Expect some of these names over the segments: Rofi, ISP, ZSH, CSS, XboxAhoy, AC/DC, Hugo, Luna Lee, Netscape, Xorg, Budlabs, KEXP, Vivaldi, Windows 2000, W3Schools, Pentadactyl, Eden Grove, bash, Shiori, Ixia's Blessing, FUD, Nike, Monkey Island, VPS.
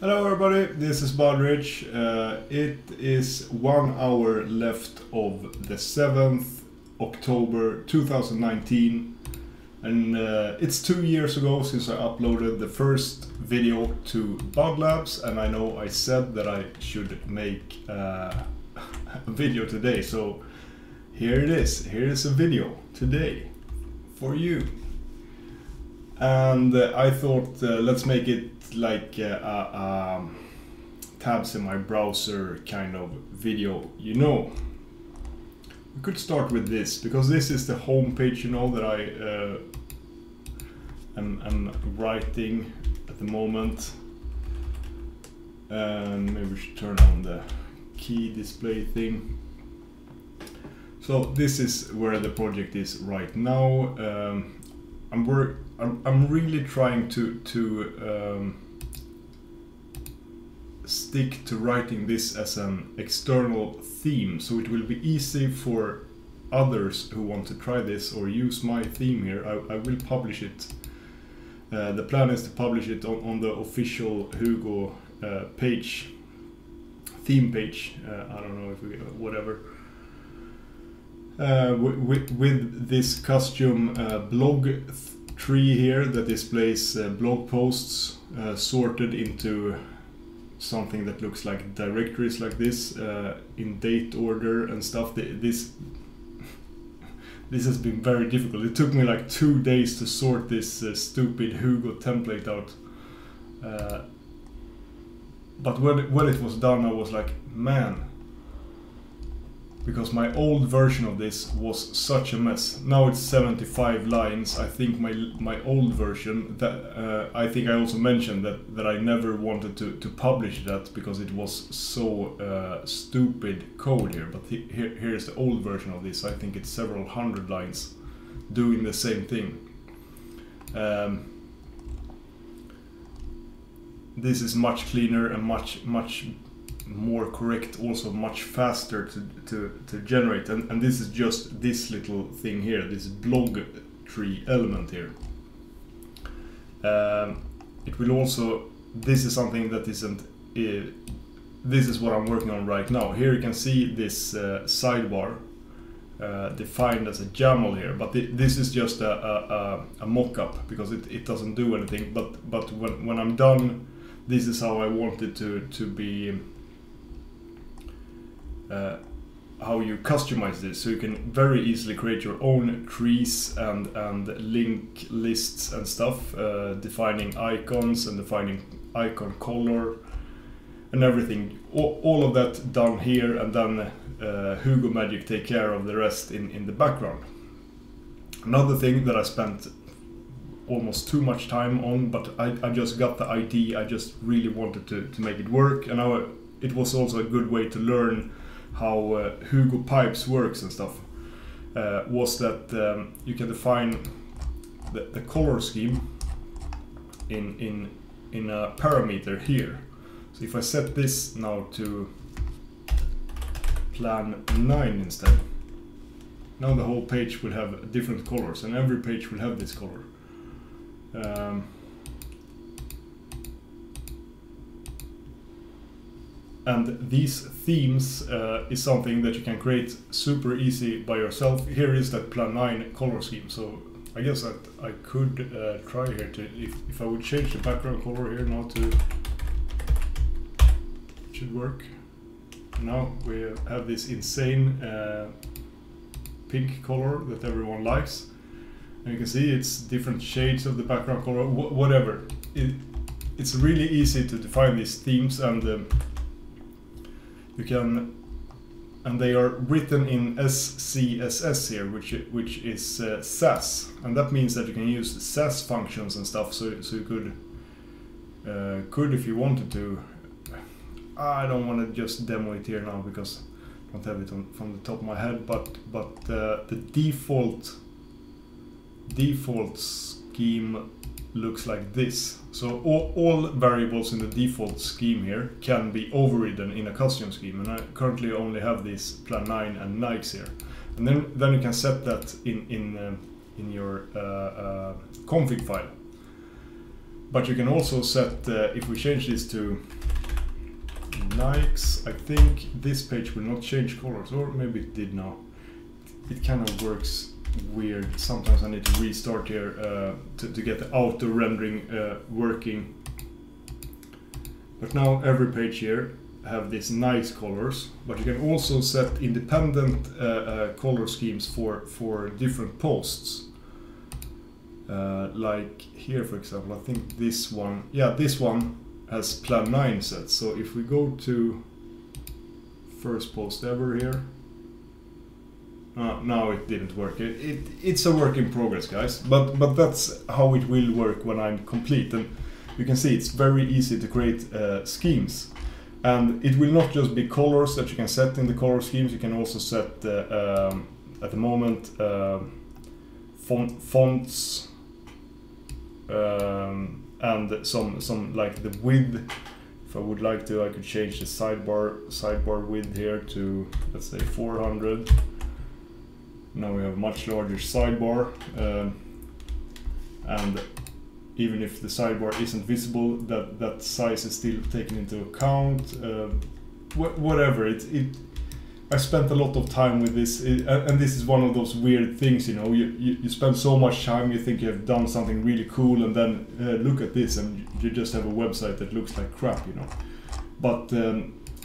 Hello everybody, this is Budrich. It is 1 hour left of the 7th October 2019, and it's 2 years ago since I uploaded the first video to Budlabs, and I know I said that I should make a video today, so here it is. Here is a video today for you. And I thought let's make it like tabs in my browser kind of video, you know. We could start with this, because this is the home page, you know, that I am writing at the moment. Maybe we should turn on the key display thing. So this is where the project is right now. I'm really trying to stick to writing this as an external theme, so it will be easy for others who want to try this or use my theme here. I will publish it. The plan is to publish it on the official Hugo page, theme page. I don't know if we whatever. With this custom blog tree here that displays blog posts sorted into something that looks like directories like this, in date order and stuff. This has been very difficult. It took me like 2 days to sort this stupid Hugo template out, but when it was done I was like, man, because my old version of this was such a mess. Now it's 75 lines. I think my old version, that I think I also mentioned that I never wanted to publish that because it was so stupid code here. But here is the old version of this. I think it's several hundred lines doing the same thing. This is much cleaner and much more correct, also much faster to generate, and this is just this little thing here, this blog tree element here. It will also, this is something that isn't, this is what I'm working on right now. Here you can see this sidebar defined as a YAML here, but this is just a mock-up because it doesn't do anything, but when I'm done, this is how I want it to be. How you customize this, so you can very easily create your own trees and link lists and stuff, defining icons and defining icon color and everything. All of that done here, and then Hugo Magic take care of the rest in the background. Another thing that I spent almost too much time on, but I just got the idea. I just really wanted to make it work, and now it was also a good way to learn how Hugo pipes works and stuff, was that you can define the color scheme in a parameter here. So if I set this now to Plan 9 instead, now the whole page will have different colors, and every page will have this color. And these themes is something that you can create super easy by yourself. Here is that Plan 9 color scheme. So I guess that I could try here to, if I would change the background color here now to, it should work. Now we have this insane pink color that everyone likes. And you can see it's different shades of the background color, whatever. It's really easy to define these themes, and you can, and they are written in SCSS here, which is SAS, and that means that you can use SAS functions and stuff. So you could if you wanted to. I don't want to just demo it here now because I don't have it from the top of my head. But the default scheme looks like this. So all variables in the default scheme here can be overridden in a custom scheme, and I currently only have these Plan 9 and Nikes here. And then you can set that in your config file. But you can also set, if we change this to likes, I think this page will not change colors, or maybe it did now. It kind of works weird. Sometimes I need to restart here to get the auto rendering working. But now every page here have these nice colors, but you can also set independent color schemes for different posts. Like here, for example, I think this one, yeah, this one has Plan 9 set. So if we go to first post ever here, no, it didn't work. It's a work in progress, guys. But that's how it will work when I'm complete. And you can see it's very easy to create schemes. And it will not just be colors that you can set in the color schemes. You can also set, at the moment, fonts and some like the width. If I would like to, I could change the sidebar width here to, let's say, 400. Now we have a much larger sidebar, and even if the sidebar isn't visible, that size is still taken into account. Whatever it. I spent a lot of time with this, and this is one of those weird things, you know, you spend so much time, you think you have done something really cool, and then look at this and you just have a website that looks like crap, you know. But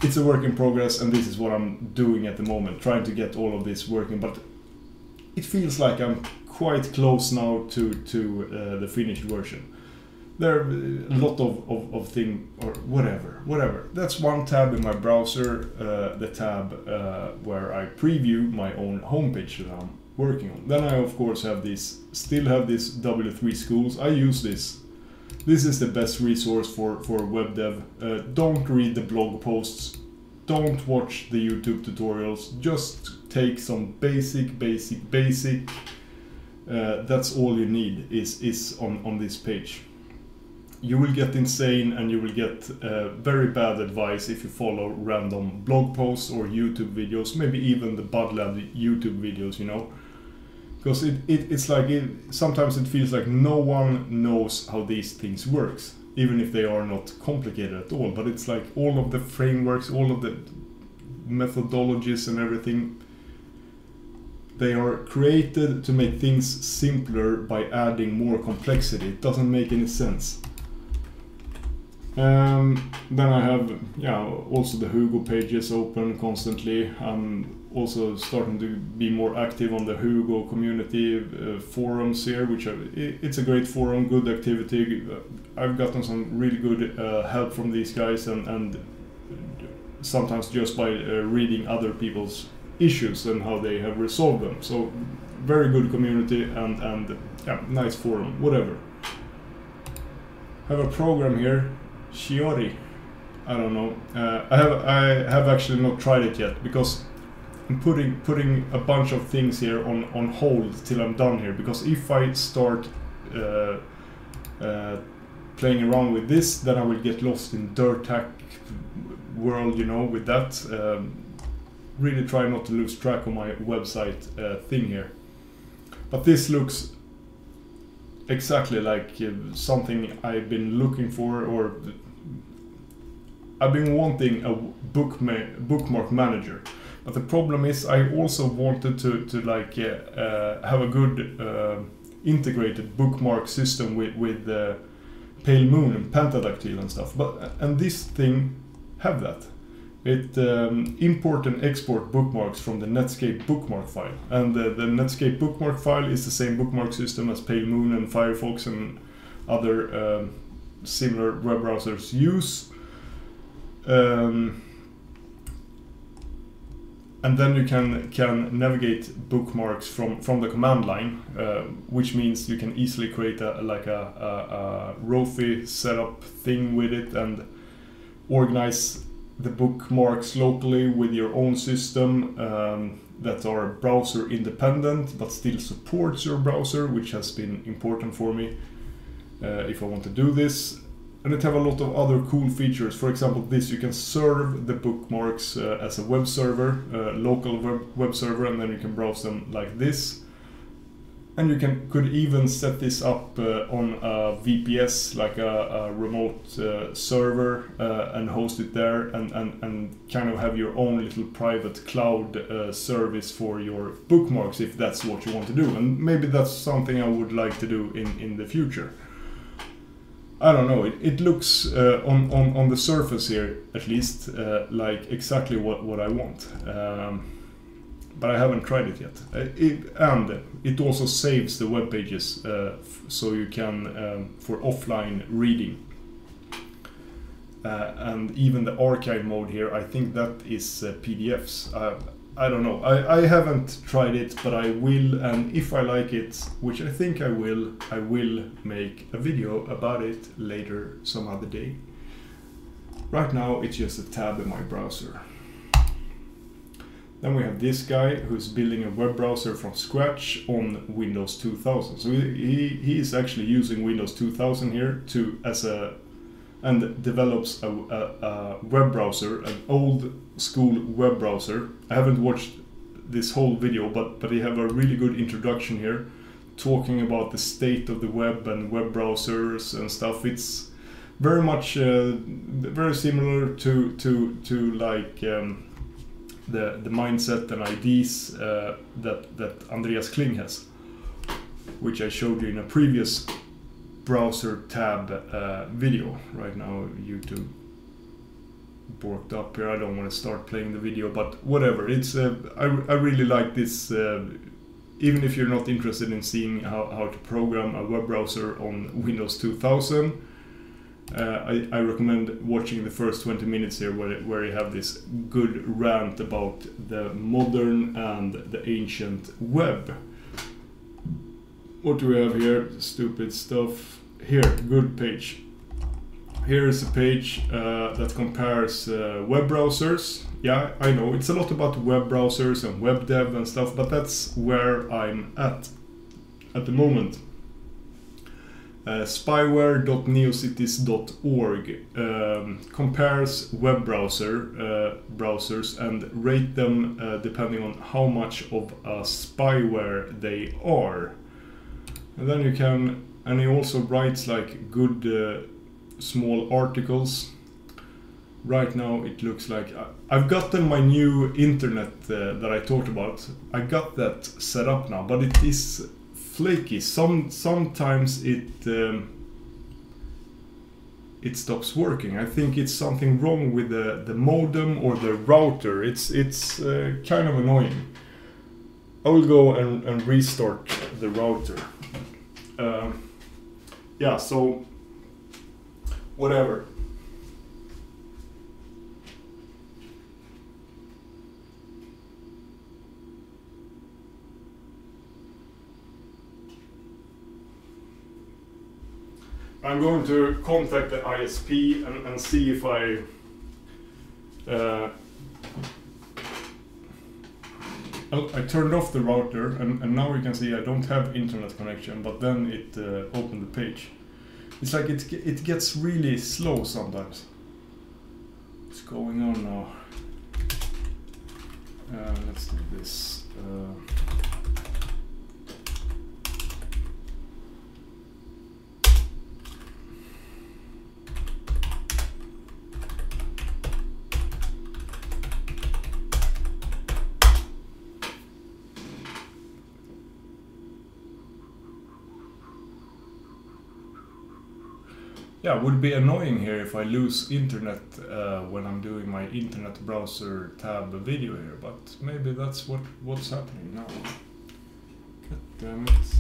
it's a work in progress, and this is what I'm doing at the moment, trying to get all of this working. But it feels like I'm quite close now to the finished version. There are a lot of things, or whatever. That's one tab in my browser, the tab where I preview my own homepage that I'm working on. Then I, of course, have this, still have this W3Schools. I use this. This is the best resource for web dev. Don't read the blog posts. Don't watch the YouTube tutorials. Just take some basic. That's all you need is on this page. You will get insane, and you will get very bad advice if you follow random blog posts or YouTube videos, maybe even the Budlabs YouTube videos, you know. Because it's like, sometimes it feels like no one knows how these things works, even if they are not complicated at all. But it's like all of the frameworks, all of the methodologies and everything, they are created to make things simpler by adding more complexity. It doesn't make any sense. Then I have, yeah, also the Hugo pages open constantly. I'm also starting to be more active on the Hugo community forums here, which it's a great forum, good activity. I've gotten some really good help from these guys, and sometimes just by reading other people's issues and how they have resolved them. So very good community, and yeah, nice forum, whatever. I have a program here. Shiori, I don't know. I have actually not tried it yet, because I'm putting a bunch of things here on hold till I'm done here. Because if I start playing around with this, then I will get lost in dirt hack world, you know. With that, really try not to lose track of my website thing here. But this looks exactly like something I've been looking for, or I've been wanting a bookmark manager. But the problem is, I also wanted to like have a good integrated bookmark system with Pale Moon and Pentadactyl and stuff. And this thing have that. It import and export bookmarks from the Netscape bookmark file, and the Netscape bookmark file is the same bookmark system as Pale Moon and Firefox and other similar web browsers use. And then you can navigate bookmarks from the command line, which means you can easily create a Rofi setup thing with it and organize the bookmarks locally with your own system that are browser independent but still supports your browser, which has been important for me if I want to do this. And it have a lot of other cool features. For example, this, you can serve the bookmarks as a web server, local web server, and then you can browse them like this. And you could even set this up on a VPS, like a remote server, and host it there, and kind of have your own little private cloud service for your bookmarks, if that's what you want to do. And maybe that's something I would like to do in the future. I don't know, it looks on the surface here, at least, like exactly what I want. But I haven't tried it yet. And it also saves the web pages, so you can, for offline reading. And even the archive mode here, I think that is PDFs. I don't know, I haven't tried it, but I will, and if I like it, which I think I will make a video about it later some other day. Right now it's just a tab in my browser. Then we have this guy who's building a web browser from scratch on Windows 2000. So he is actually using Windows 2000 here and develops a web browser, an old school web browser. I haven't watched this whole video, but they have a really good introduction here talking about the state of the web and web browsers and stuff. It's very much very similar to like the mindset and ideas that Andreas Kling has, which I showed you in a previous browser tab video. Right now YouTube borked up here. I don't want to start playing the video, but whatever. It's I really like this. Even if you're not interested in seeing how to program a web browser on Windows 2000, I recommend watching the first 20 minutes here, where you have this good rant about the modern and the ancient web. What do we have here? Stupid stuff. Here, good page. Here is a page that compares web browsers. Yeah, I know, it's a lot about web browsers and web dev and stuff, but that's where I'm at the moment. Spyware.neocities.org compares web browsers and rate them depending on how much of a spyware they are. And then you can, and he also writes like good small articles. Right now it looks like I've gotten my new internet that I talked about. I got that set up now, but it is flaky. Sometimes it stops working. I think it's something wrong with the modem or the router. It's kind of annoying. I will go and restart the router. Yeah, so whatever. I'm going to contact the ISP and see if I I turned off the router, and now you can see I don't have internet connection, but then it opened the page. It's like it gets really slow sometimes. What's going on now? Let's do this. Yeah, it would be annoying here if I lose internet when I'm doing my internet browser tab video here, but maybe that's what's happening now. God damn it.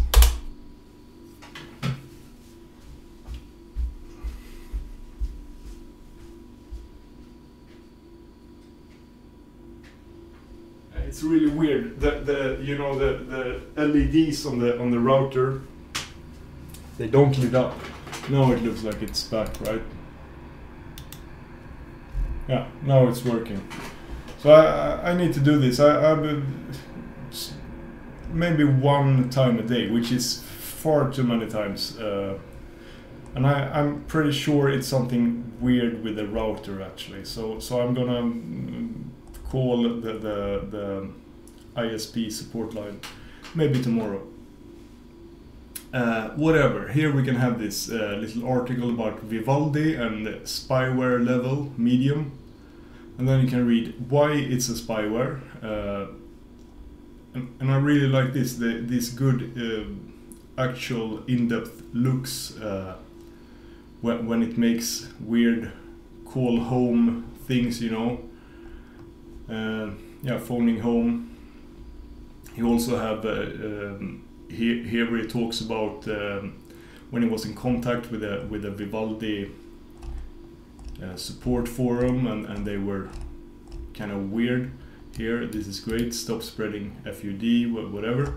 It's really weird. The you know, the LEDs on the router, they don't lit up. Now it looks like it's back, right? Yeah, now it's working. So I need to do this. I've maybe one time a day, which is far too many times. And I'm pretty sure it's something weird with the router actually. So I'm gonna call the ISP support line maybe tomorrow. Whatever, here we can have this little article about Vivaldi and the spyware level, medium. And then you can read why it's a spyware. And I really like this, these good actual in-depth looks when it makes weird call home things, you know. Yeah, phoning home. You also have here he talks about when he was in contact with a Vivaldi support forum, and they were kind of weird. Here, this is great. Stop spreading FUD, whatever.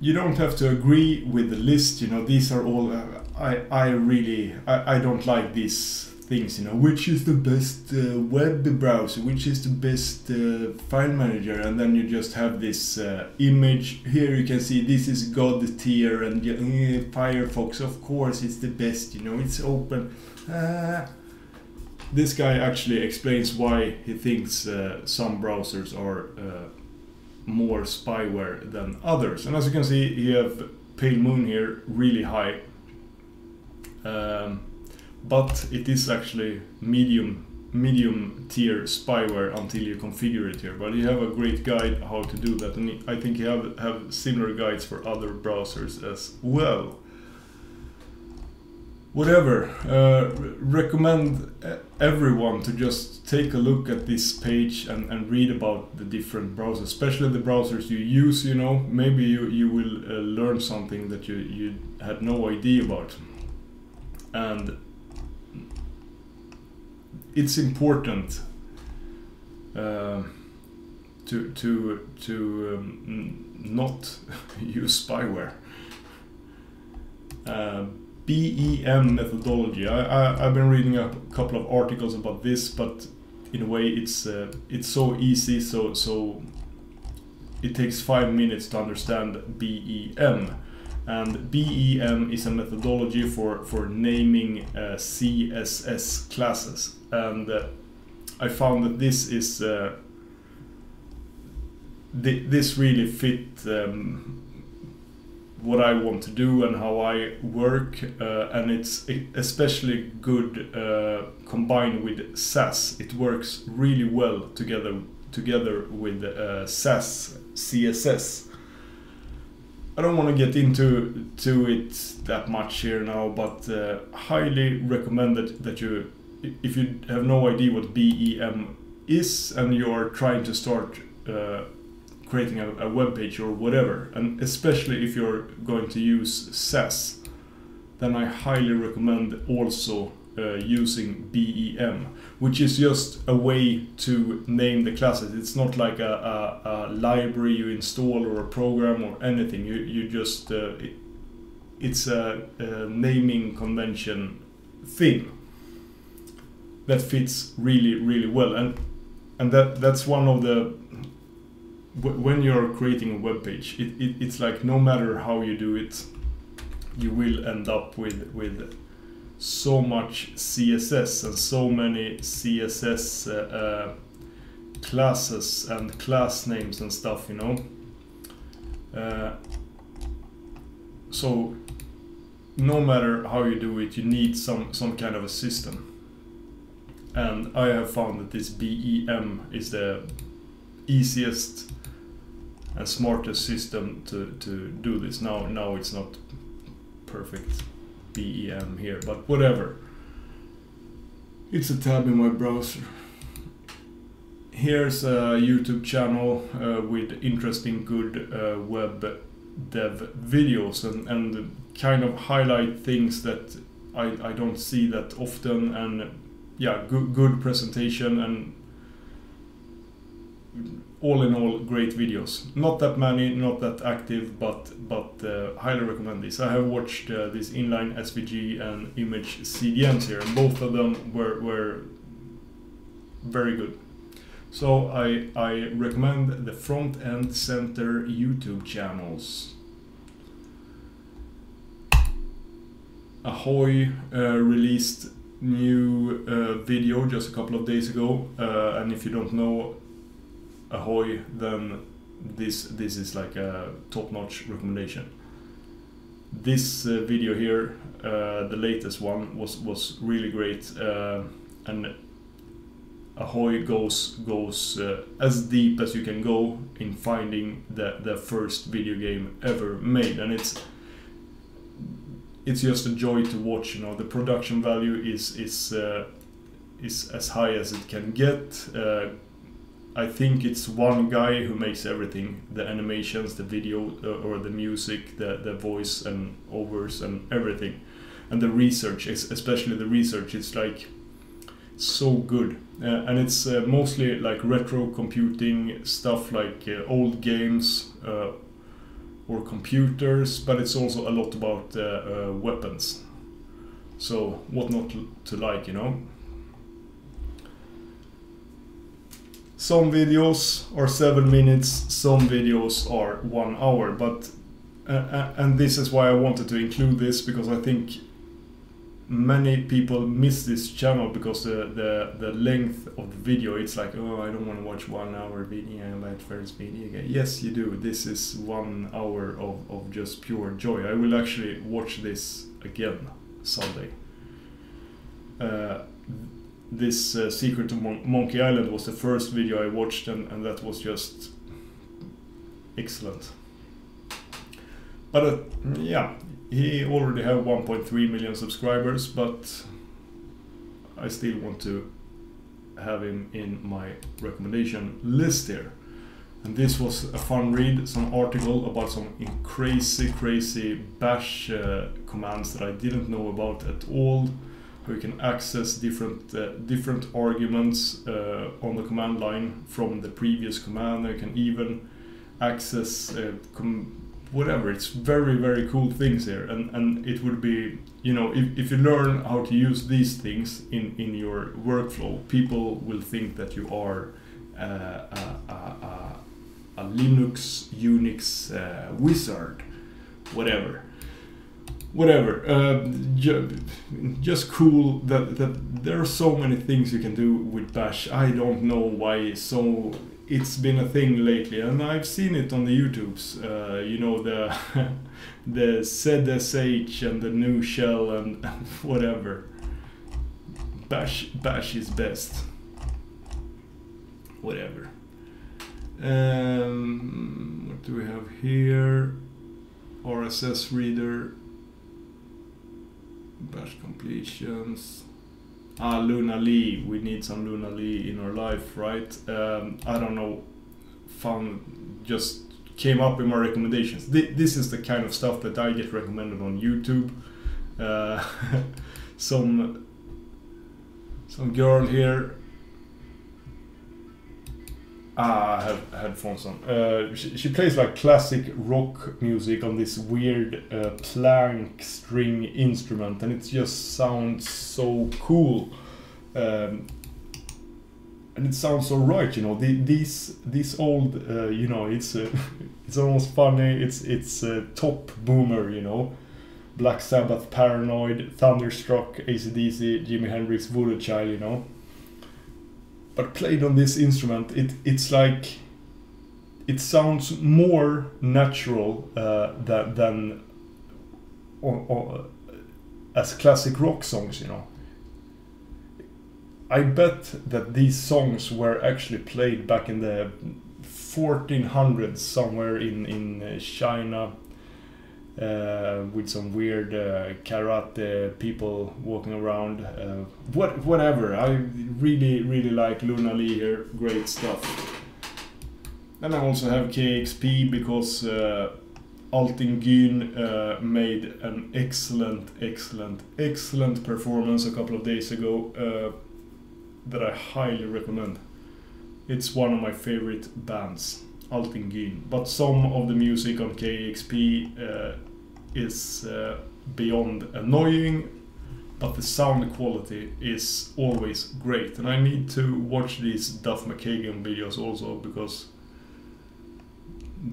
You don't have to agree with the list. You know, these are all. I really don't like these things. You know, which is the best web browser? Which is the best file manager? And then you just have this image. Here you can see this is God tier, and Firefox, of course, it's the best. You know, it's open. This guy actually explains why he thinks some browsers are more spyware than others. And as you can see, you have Pale Moon here, really high. But it is actually medium tier spyware until you configure it here. But you have a great guide how to do that. And I think you have similar guides for other browsers as well. Whatever, recommend everyone to just take a look at this page and read about the different browsers, especially the browsers you use, you know. Maybe you will learn something that you had no idea about. And it's important to not use spyware. BEM methodology. I've been reading a couple of articles about this, but in a way it's so easy, so it takes 5 minutes to understand BEM. And BEM is a methodology for naming CSS classes, and I found that this is this really fit what I want to do and how I work, and it's especially good combined with SAS. It works really well together with SAS CSS. I don't want to get into it that much here now, but highly recommend that you, if you have no idea what BEM is and you are trying to start creating a web page or whatever, and especially if you're going to use SAS, then I highly recommend also using BEM, which is just a way to name the classes. It's not like a library you install or a program or anything. You just it's a naming convention thing that fits really, really well, and that's one of the. When you're creating a web page, it's like no matter how you do it, you will end up with so much CSS and so many CSS classes and class names and stuff, you know. So no matter how you do it, you need some kind of a system. And I have found that this BEM is the easiest and smartest system to do this. Now it's not perfect BEM here, but whatever. It's a tab in my browser. Here's a YouTube channel with interesting good web dev videos and kind of highlight things that I don't see that often, and yeah, good presentation, and all in all, great videos. Not that many, not that active, but highly recommend this. I have watched this inline SVG and image CDNs here, and both of them were very good. So I recommend the Front End Center YouTube channels. Ahoy released new video just a couple of days ago, and if you don't know Ahoy, then this is like a top-notch recommendation. This video here, the latest one, was really great, and Ahoy goes as deep as you can go in finding the first video game ever made, and it's just a joy to watch. You know, the production value is as high as it can get. I think it's one guy who makes everything: the animations, the video, or the music, the voice and overs and everything, and the research, especially the research, is like so good. And it's mostly like retro computing stuff, like old games or computers, but it's also a lot about weapons. So what not to like, you know? Some videos are 7 minutes, some videos are 1 hour, but and this is why I wanted to include this, because I think many people miss this channel because the length of the video, it's like, oh, I don't want to watch 1 hour video about first video again. Yes, you do. This is 1 hour of just pure joy. I will actually watch this again someday. This Secret of Monkey Island was the first video I watched, and that was just excellent. But yeah, he already have 1.3 million subscribers, but I still want to have him in my recommendation list here. And this was a fun read, some article about some crazy bash commands that I didn't know about at all. We can access different arguments on the command line from the previous command. You can even access whatever. It's very, very cool things here, and it would be, you know, if you learn how to use these things in your workflow, people will think that you are a Linux, Unix wizard, whatever. Whatever, just cool that there are so many things you can do with bash. I don't know why so it's been a thing lately, and I've seen it on the YouTubes, you know, the the ZSH and the new shell and whatever. Bash is best. Whatever. What do we have here? RSS reader. Bash completions. Luna Lee. We need some Luna Lee in our life, right? I don't know. Just came up in my recommendations. This is the kind of stuff that I get recommended on YouTube. Some girl here. I have headphones on. She plays like classic rock music on this weird plank string instrument, and it just sounds so cool, and it sounds so right, you know. These old, you know, it's almost funny. It's top boomer, you know. Black Sabbath, Paranoid, Thunderstruck, AC/DC, Jimi Hendrix, Voodoo Child, you know. But played on this instrument, it's like it sounds more natural than or as classic rock songs, you know. I bet that these songs were actually played back in the 1400s somewhere in China, with some weird karate people walking around, whatever. I really like Luna Lee here, great stuff. And I also have KEXP because Altin Gün made an excellent performance a couple of days ago that I highly recommend. It's one of my favorite bands, Altin Gün, but some of the music on KEXP is beyond annoying, but the sound quality is always great. And I need to watch these Duff McKagan videos also, because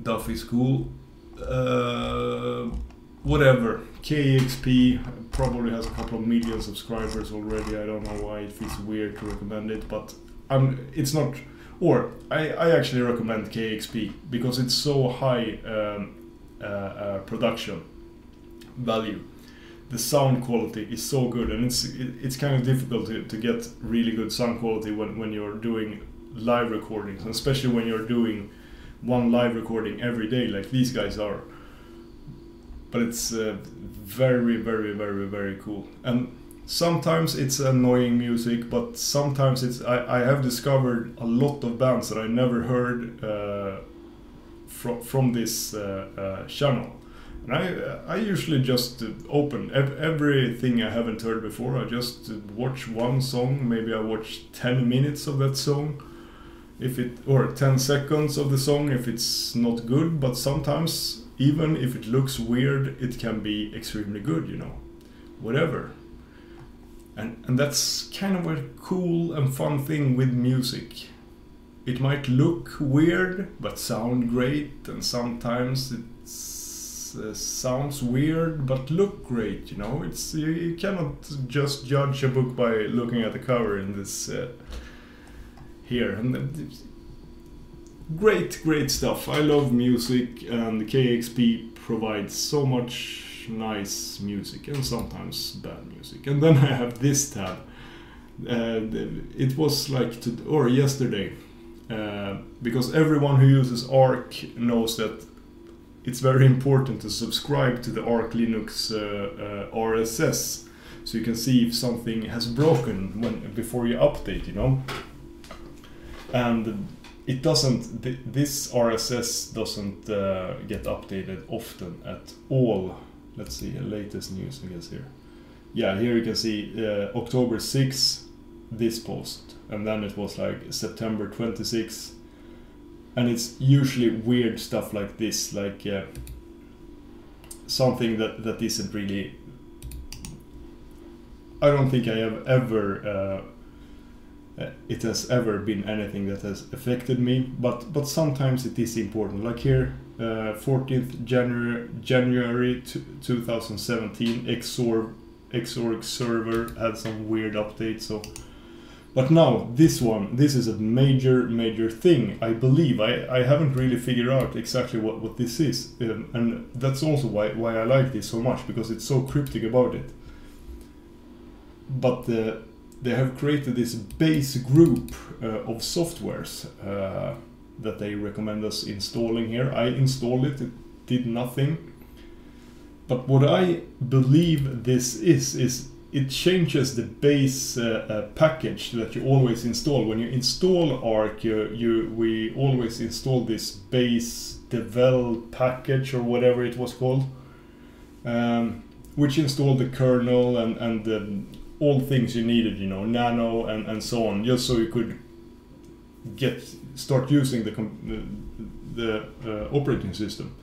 Duff is cool. Whatever, KEXP probably has a couple of million subscribers already. I don't know why it feels weird to recommend it, but it's not Or I actually recommend KEXP because it's so high production value. The sound quality is so good, and it's kind of difficult to get really good sound quality when you're doing live recordings, and especially when you're doing one live recording every day like these guys are. But it's very, very, very, very cool. And sometimes it's annoying music, but sometimes it's... I have discovered a lot of bands that I never heard from this channel. And I usually just open everything I haven't heard before. I just watch one song, maybe I watch 10 minutes of that song, if it, or 10 seconds of the song if it's not good. But sometimes, even if it looks weird, it can be extremely good, you know, whatever. And that's kind of a cool and fun thing with music. It might look weird, but sound great, and sometimes it sounds weird, but look great, you know. It's, you cannot just judge a book by looking at the cover in this here. And great, great stuff. I love music, and KEXP provides so much nice music and sometimes bad music. And then I have this tab. It was like today or yesterday, because everyone who uses Arch knows that it's very important to subscribe to the Arch Linux RSS, so you can see if something has broken before you update, you know. And it doesn't. This RSS doesn't get updated often at all. Let's see, latest news, I guess, here. Yeah, here you can see October 6, this post. And then it was like September 26. And it's usually weird stuff like this, like something that isn't really... I don't think I have ever... it has ever been anything that has affected me, but sometimes it is important. Like here, 14th January 2017, Xorg server had some weird updates. So, but now this is a major thing. I believe I haven't really figured out exactly what this is, and that's also why I like this so much, because it's so cryptic about it. But they have created this base group of softwares that they recommend us installing here. I installed it, it did nothing. But what I believe this is it changes the base package that you always install. When you install Arch, we always install this base devel package or whatever it was called, which installed the kernel and the all things you needed, you know, nano and so on, just so you could start using the operating system.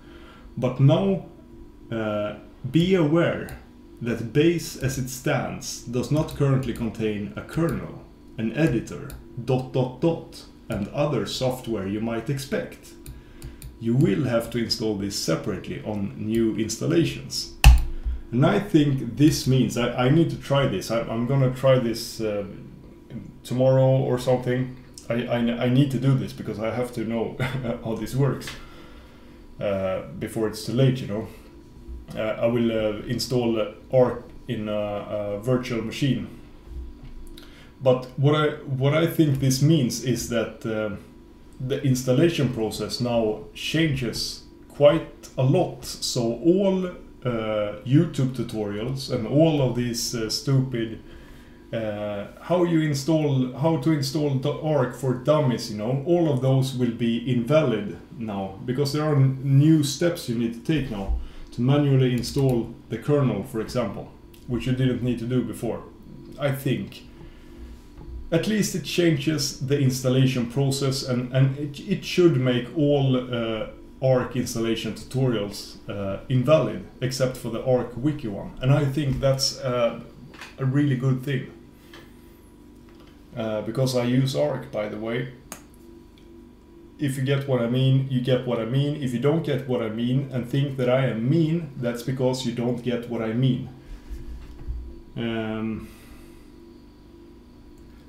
But now be aware that base as it stands does not currently contain a kernel, an editor, ... and other software you might expect. You will have to install this separately on new installations. And I think this means I need to try this. I'm gonna try this tomorrow or something. I need to do this because I have to know how this works before it's too late, you know. I will install Arch in a virtual machine. But what I think this means is that the installation process now changes quite a lot. So all YouTube tutorials and all of these stupid how to install the Arch for dummies, you know, all of those will be invalid now, because there are new steps you need to take now to manually install the kernel, for example, which you didn't need to do before. I think at least it changes the installation process, and it should make all Arch installation tutorials invalid, except for the Arch wiki one. And I think that's a really good thing, because I use Arch, by the way. If you get what I mean, you get what I mean. If you don't get what I mean and think that I am mean, that's because you don't get what I mean.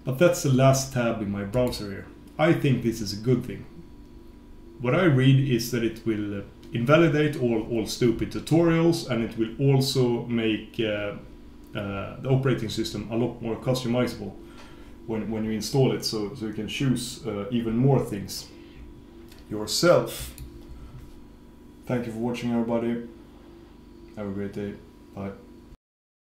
But that's the last tab in my browser here. I think this is a good thing. What I read is that it will invalidate all stupid tutorials, and it will also make the operating system a lot more customizable when you install it, so you can choose even more things yourself. Thank you for watching, everybody. Have a great day. Bye.